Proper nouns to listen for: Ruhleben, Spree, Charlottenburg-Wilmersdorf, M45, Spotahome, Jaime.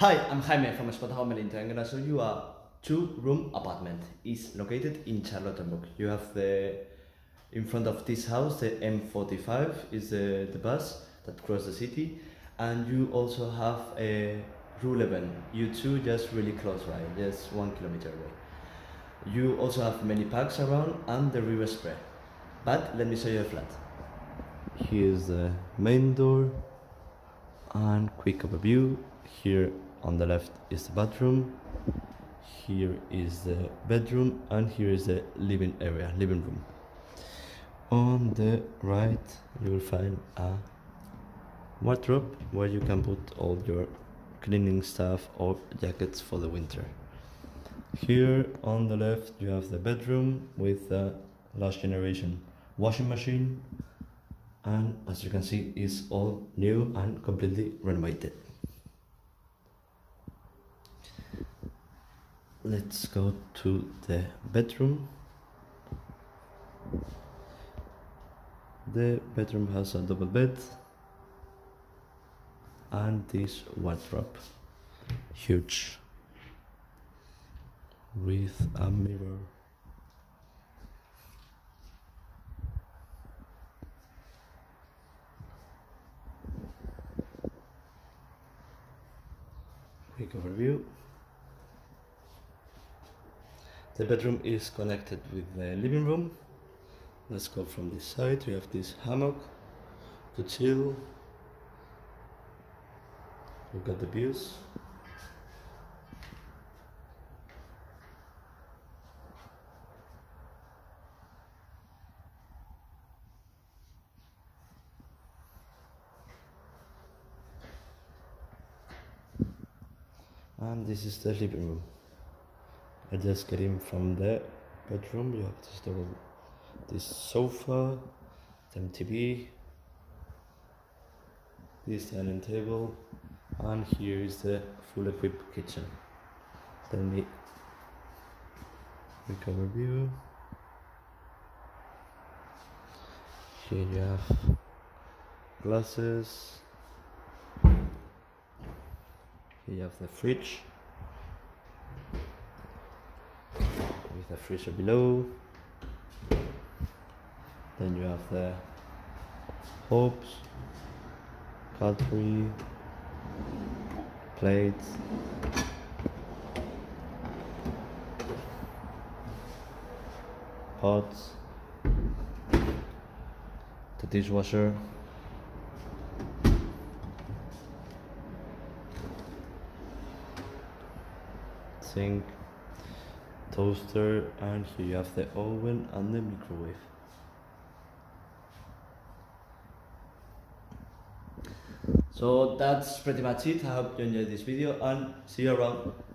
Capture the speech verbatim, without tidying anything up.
Hi, I'm Jaime from Spotahome and I'm gonna show you a two-room apartment. It's located in Charlottenburg. You have the, in front of this house, the M forty-five is the, the bus that crosses the city, and you also have a Ruhleben, you two just really close by, just one kilometer away. You also have many parks around and the river Spree. But let me show you the flat. Here's the main door and quick overview. Here on the left is the bathroom, here is the bedroom, and here is the living area, living room. On the right you will find a wardrobe where you can put all your cleaning stuff or jackets for the winter. Here on the left you have the bedroom with a last generation washing machine, and as you can see it's all new and completely renovated. Let's go to the bedroom. The bedroom has a double bed and this wardrobe, huge, with a mirror. Quick overview. The bedroom is connected with the living room. Let's go from this side. We have this hammock to chill. We've got the views. And this is the living room. I just get in from the bedroom. You have this double, this sofa, the T V, this dining table, and here is the full equipped kitchen. Let me quick overview. Here you have glasses. Here you have the fridge. The freezer below, then you have the hobs, cutlery, plates, pots, the dishwasher, sink, toaster, and here you have the oven and the microwave. So that's pretty much it. I hope you enjoyed this video and see you around.